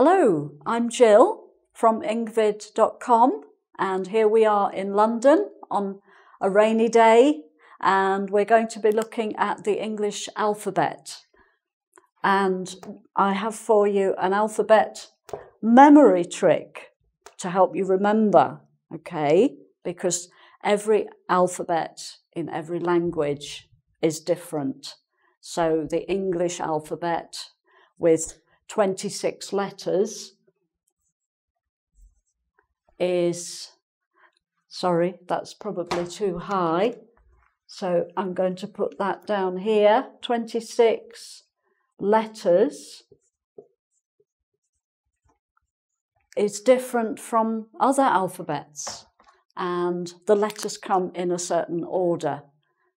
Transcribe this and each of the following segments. Hello, I'm Gill from engvid.com, and here we are in London on a rainy day, and we're going to be looking at the English alphabet. And I have for you an alphabet memory trick to help you remember, okay? Because every alphabet in every language is different. So the English alphabet with 26 letters is, sorry, that's probably too high. So I'm going to put that down here, 26 letters is different from other alphabets, and the letters come in a certain order.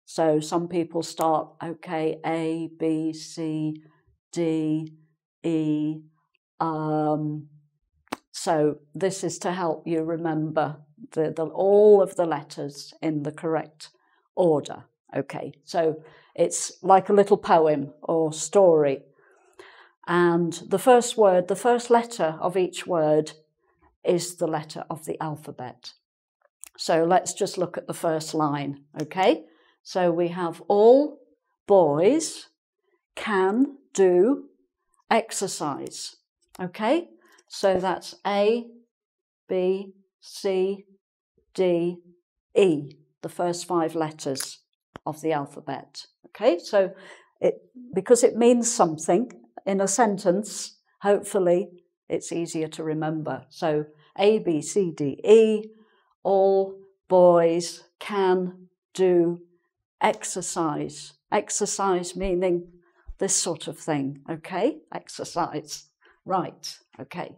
So some people start, okay, A, B, C, D, E. So this is to help you remember all of the letters in the correct order. Okay, so it's like a little poem or story. And the first word, the first letter of each word is the letter of the alphabet. So let's just look at the first line, okay? So we have all boys can do exercise, okay? So that's A, B, C, D, E, the first five letters of the alphabet, okay? So because it means something in a sentence, hopefully it's easier to remember. So A, B, C, D, E, all boys can do exercise. Exercise meaning this sort of thing, okay? Exercise, right, okay.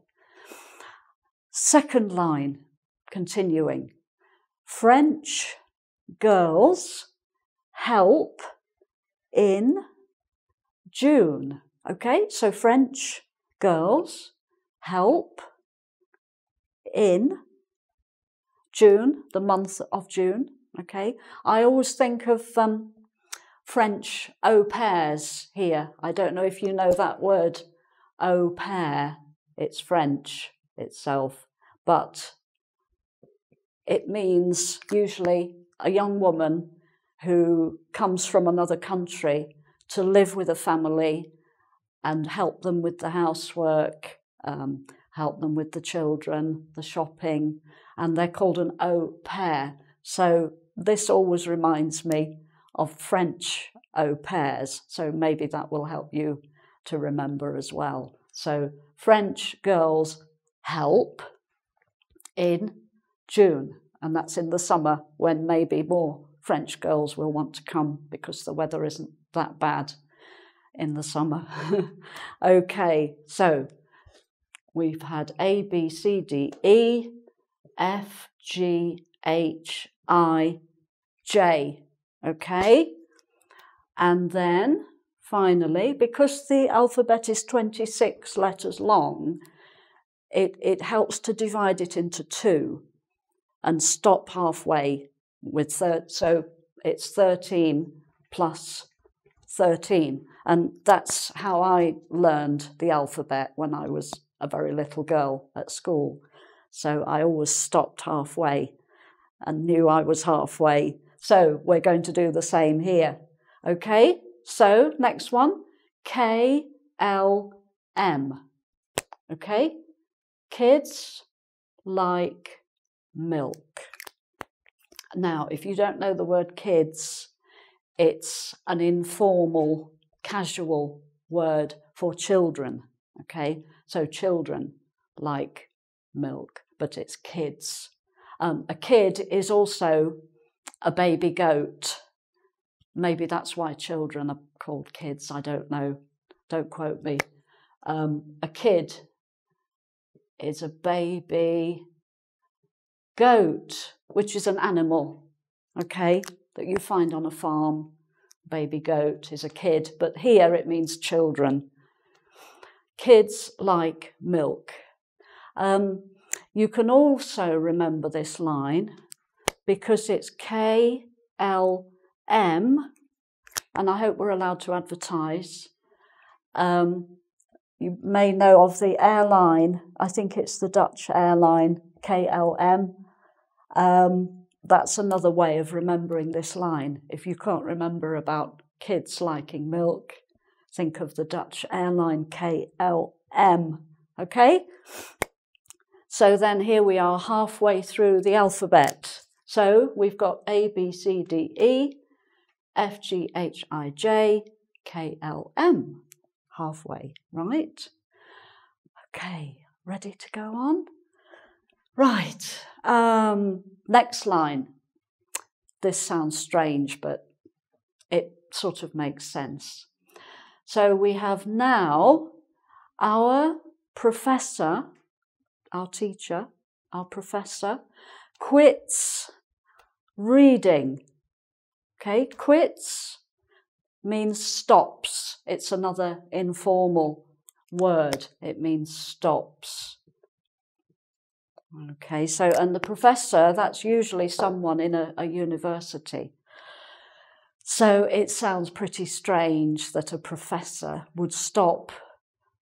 Second line, continuing. French girls help in June, okay? So French girls help in June, the month of June, okay? I always think of French au pairs here. I don't know if you know that word, au pair. It's French itself, but it means usually a young woman who comes from another country to live with a family and help them with the housework, help them with the children, the shopping, and they're called an au pair. So this always reminds me of French au pairs, so maybe that will help you to remember as well. So French girls help in June, and that's in the summer when maybe more French girls will want to come because the weather isn't that bad in the summer. Okay, so we've had A, B, C, D, E, F, G, H, I, J, okay? And then, finally, because the alphabet is 26 letters long, it helps to divide it into two and stop halfway with so it's 13 plus 13. And that's how I learned the alphabet when I was a very little girl at school. So I always stopped halfway and knew I was halfway. So we're going to do the same here. Okay, so next one, K-L-M. Okay, kids like milk. Now, if you don't know the word kids, it's an informal, casual word for children, okay? So children like milk, but it's kids. A kid is also a baby goat. Maybe that's why children are called kids, I don't know. Don't quote me. A kid is a baby goat, which is an animal, okay, that you find on a farm. Baby goat is a kid, but here it means children. Kids like milk. You can also remember this line because it's K-L-M, and I hope we're allowed to advertise. You may know of the airline, I think it's the Dutch airline, K-L-M. That's another way of remembering this line. If you can't remember about kids liking milk, think of the Dutch airline K-L-M, okay? So then here we are halfway through the alphabet. So we've got A, B, C, D, E, F, G, H, I, J, K, L, M. Halfway, right? Okay, ready to go on? Right, next line. This sounds strange, but it sort of makes sense. So we have now our professor, our teacher, our professor, quits reading. Okay, quits means stops. It's another informal word. It means stops. Okay, so, and the professor, that's usually someone in a university. So it sounds pretty strange that a professor would stop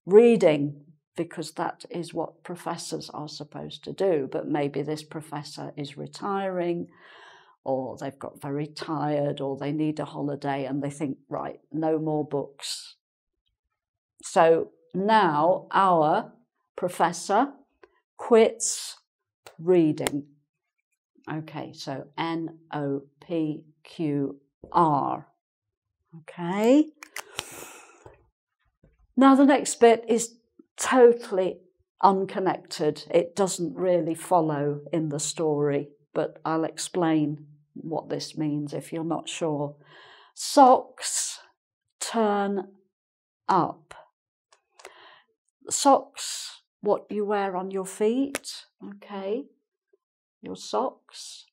reading, because that is what professors are supposed to do. But maybe this professor is retiring, or they've got very tired, or they need a holiday, and they think, right, no more books. So now our professor quits reading. Okay, so N-O-P-Q-R. Okay. Now the next bit is totally unconnected. It doesn't really follow in the story, but I'll explain what this means if you're not sure. Socks turn up. Socks, what you wear on your feet, okay, your socks.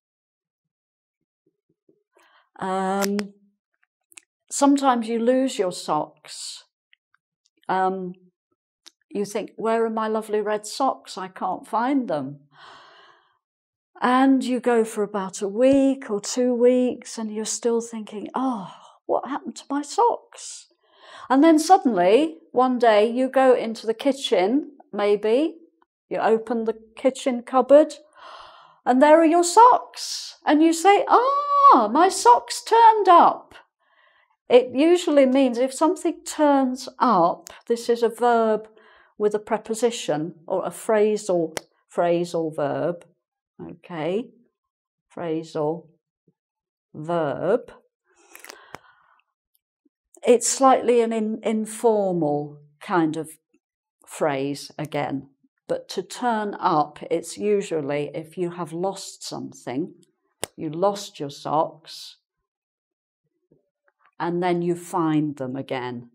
Sometimes you lose your socks. You think, where are my lovely red socks? I can't find them. And you go for about a week or 2 weeks and you're still thinking, oh, what happened to my socks? And then suddenly, one day, you go into the kitchen, maybe, you open the kitchen cupboard, and there are your socks. And you say, ah, my socks turned up. It usually means if something turns up, this is a verb with a preposition or a phrasal verb. Okay, phrasal verb. It's slightly an informal kind of phrase again, but to turn up, it's usually if you have lost something, you lost your socks, and then you find them again.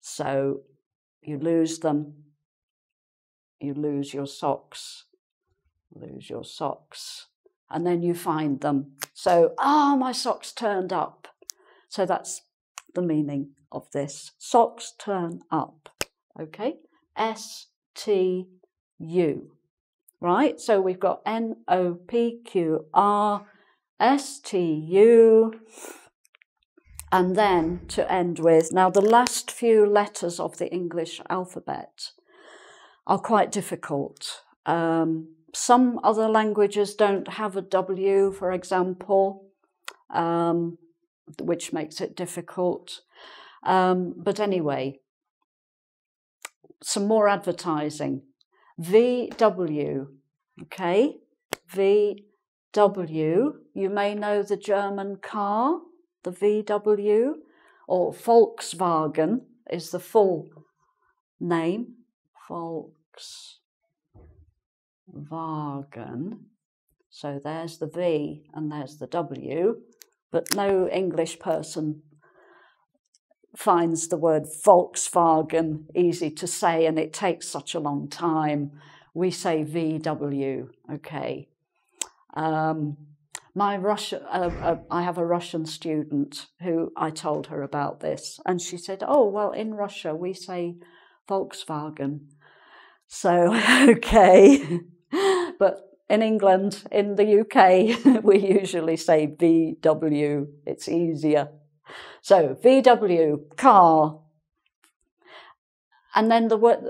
So you lose them. You lose your socks, and then you find them. So, ah, my socks turned up. So that's the meaning of this. Socks turn up, okay? S-T-U, right? So we've got N-O-P-Q-R, S-T-U, and then to end with, now the last few letters of the English alphabet are quite difficult. Some other languages don't have a W, for example, which makes it difficult. But anyway, some more advertising. VW, okay? VW, you may know the German car, the VW, or Volkswagen is the full name. Volkswagen. So there's the V and there's the W, but no English person finds the word Volkswagen easy to say, and it takes such a long time. We say VW, okay. I have a Russian student who I told her about this, and she said, oh, well, in Russia we say Volkswagen. So, okay, but in England, in the UK, we usually say VW, it's easier. So, VW, car, And then the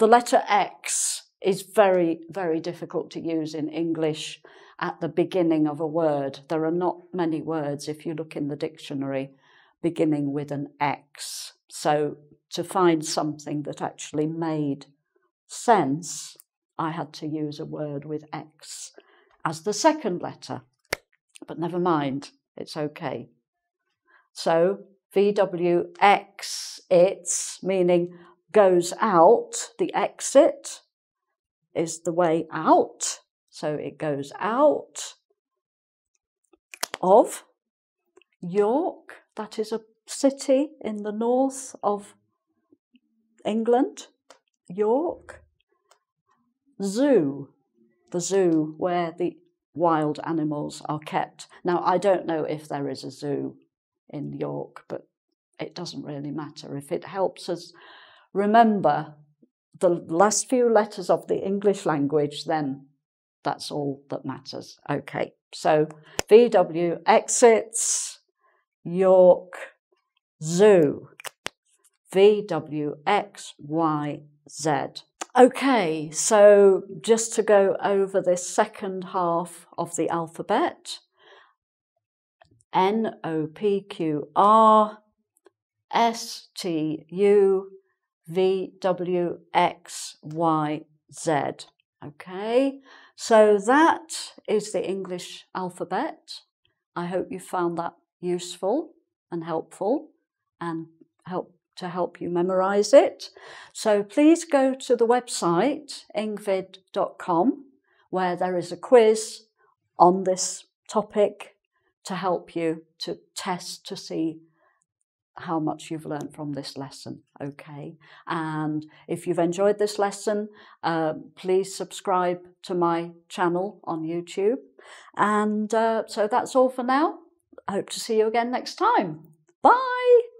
letter X is very, very difficult to use in English at the beginning of a word. There are not many words, if you look in the dictionary, beginning with an X. So to find something that actually made sense, I had to use a word with X as the second letter. But never mind, it's okay. So VWX, it's, meaning goes out, the exit is the way out. So it goes out of York, that is a city in the north of England, York. Zoo, the zoo where the wild animals are kept. Now, I don't know if there is a zoo in York, but it doesn't really matter. If it helps us remember the last few letters of the English language, then that's all that matters. Okay, so VW exits York Zoo. VWXYZ. Okay, so just to go over this second half of the alphabet, N, O, P, Q, R, S, T, U, V, W, X, Y, Z. Okay, so that is the English alphabet. I hope you found that useful and helpful and help you memorize it. So please go to the website engvid.com, where there is a quiz on this topic to help you to test to see how much you've learned from this lesson. Okay, and if you've enjoyed this lesson, please subscribe to my channel on YouTube. And so that's all for now. I hope to see you again next time. Bye.